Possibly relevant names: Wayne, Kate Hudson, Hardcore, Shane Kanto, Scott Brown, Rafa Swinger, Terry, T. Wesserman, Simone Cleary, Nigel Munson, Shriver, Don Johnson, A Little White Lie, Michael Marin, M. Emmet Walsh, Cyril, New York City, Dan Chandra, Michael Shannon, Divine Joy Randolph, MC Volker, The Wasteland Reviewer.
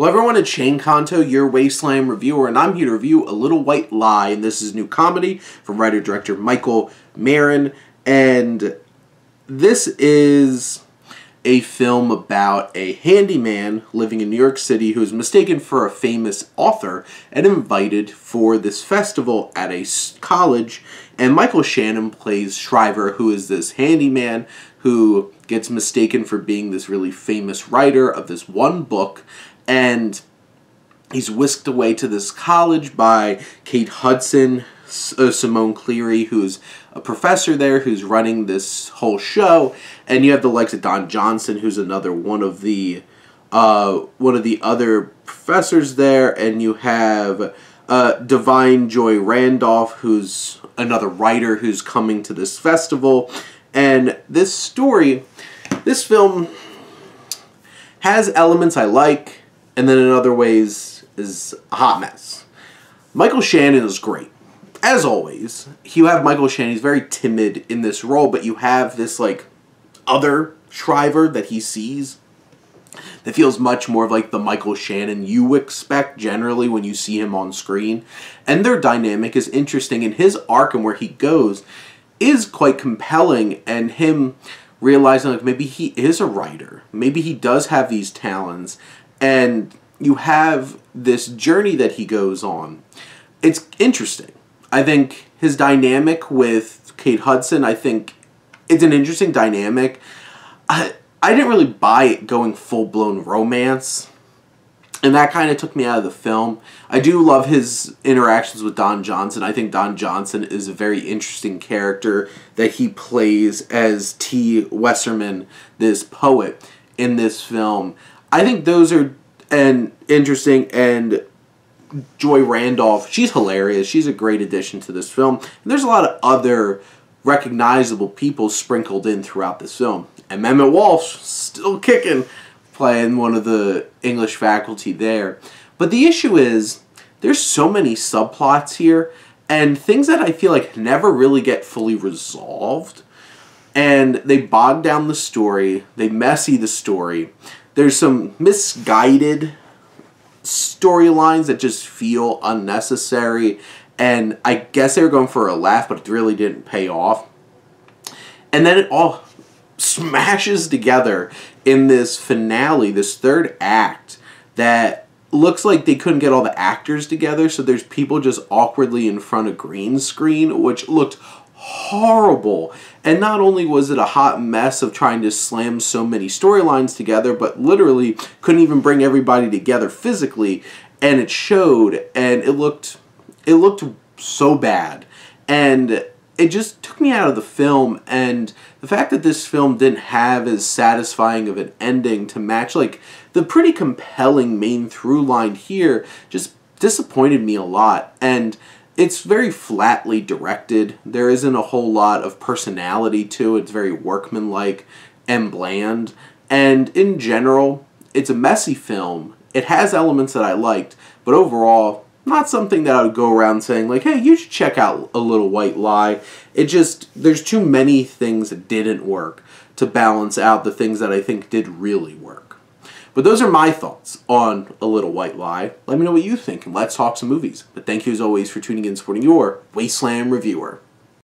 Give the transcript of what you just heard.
Hello everyone, it's Shane Kanto, your Wasteland Reviewer, and I'm here to review A Little White Lie, and this is new comedy from writer-director Michael Marin, and this is a film about a handyman living in New York City who is mistaken for a famous author and invited for this festival at a college, and Michael Shannon plays Shriver, who is this handyman who gets mistaken for being this really famous writer of this one book, and he's whisked away to this college by Kate Hudson, Simone Cleary, who's a professor there, who's running this whole show, and you have the likes of Don Johnson, who's another one of the other professors there, and you have Divine Joy Randolph, who's another writer who's coming to this festival, and this film has elements I like. And then in other ways is a hot mess. Michael Shannon is great. As always, you have Michael Shannon. He's very timid in this role, but you have this, like, other Shriver that he sees that feels much more of, like, the Michael Shannon you expect generally when you see him on screen. And their dynamic is interesting, and his arc and where he goes is quite compelling, and him realizing, like, maybe he is a writer. Maybe he does have these talents. And you have this journey that he goes on. It's interesting. I think his dynamic with Kate Hudson, I think it's an interesting dynamic. I didn't really buy it going full-blown romance. And that kind of took me out of the film. I do love his interactions with Don Johnson. I think Don Johnson is a very interesting character that he plays as T. Wesserman, this poet, in this film. I think those are interesting, and Joy Randolph, she's hilarious. She's a great addition to this film. And there's a lot of other recognizable people sprinkled in throughout this film. M. Emmet Walsh, still kicking, playing one of the English faculty there. But the issue is, there's so many subplots here, and things that I feel like never really get fully resolved. And they bog down the story, they messy the story. There's some misguided storylines that just feel unnecessary, and I guess they were going for a laugh, but it really didn't pay off. And then it all smashes together in this finale, this third act, that looks like they couldn't get all the actors together, so there's people just awkwardly in front of green screen, which looked horrible. And not only was it a hot mess of trying to slam so many storylines together, but literally couldn't even bring everybody together physically, and it showed, and it looked so bad, and it just took me out of the film. And the fact that this film didn't have as satisfying of an ending to match, like, the pretty compelling main through line here, just disappointed me a lot. And it's very flatly directed. There isn't a whole lot of personality to it. It's very workmanlike and bland. And in general, it's a messy film. It has elements that I liked, but overall, not something that I would go around saying, like, hey, you should check out A Little White Lie. It just, there's too many things that didn't work to balance out the things that I think did really work. But those are my thoughts on A Little White Lie. Let me know what you think, and let's talk some movies. But thank you, as always, for tuning in and supporting your Wasteland Reviewer.